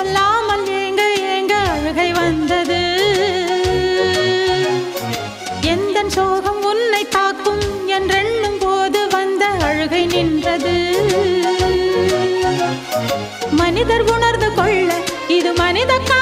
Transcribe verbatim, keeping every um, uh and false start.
சொல்லாமல் ஏங்க ஏங்க அழுகை வந்தது. எந்தன் சோகம் உன்னை தாக்கும் என்றெண்ணும் போது வந்த அழுகை நின்றது. மனிதர் உணர்ந்து கொள்ள இது மனித